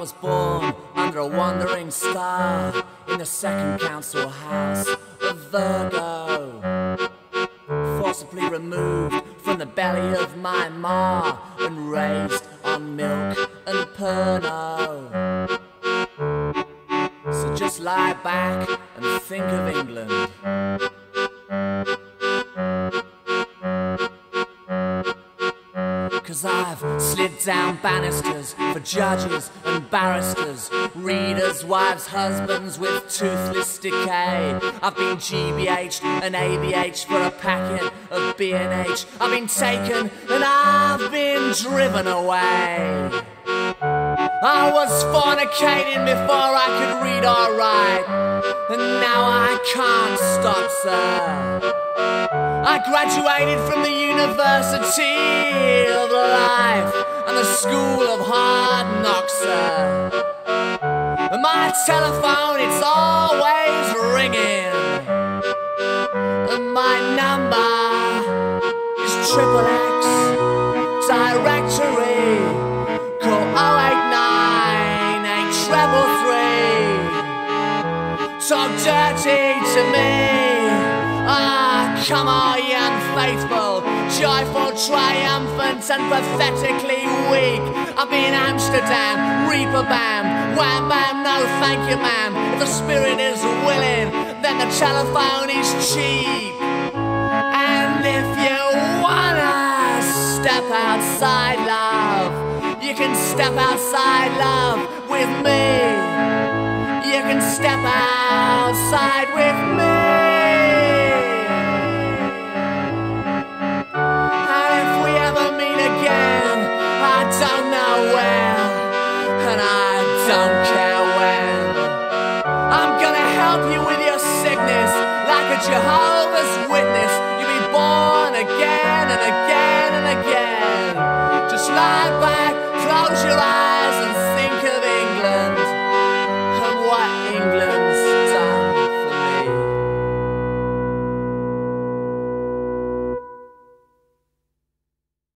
I was born under a wandering star in the second council house of Virgo, forcibly removed from the belly of my ma and raised on milk and Pernod. So just lie back and think of England. Cause I've slid down banisters for judges and barristers, readers, wives, husbands with toothless decay. I've been GBH'd and ABH for a packet of B&H. I've been taken and I've been driven away. I was fornicating before I could read or write, and now I can't stop, sir. I graduated from the University of Life and the School of Hard Knocks, sir. And my telephone, it's always ringing, and my number is XXX directory. Call 089-833. Talk dirty to me. Ah, come all ye unfaithful, joyful, triumphant and pathetically weak. I've been Amsterdam, Reaper Bam, Wham Bam, no thank you ma'am. If the spirit is willing, then the telephone is cheap. And if you wanna step outside love, you can step outside love with me. You can step outside with me. Jehovah's Witness, you'll be born again and again and again. Just lie back, close your eyes.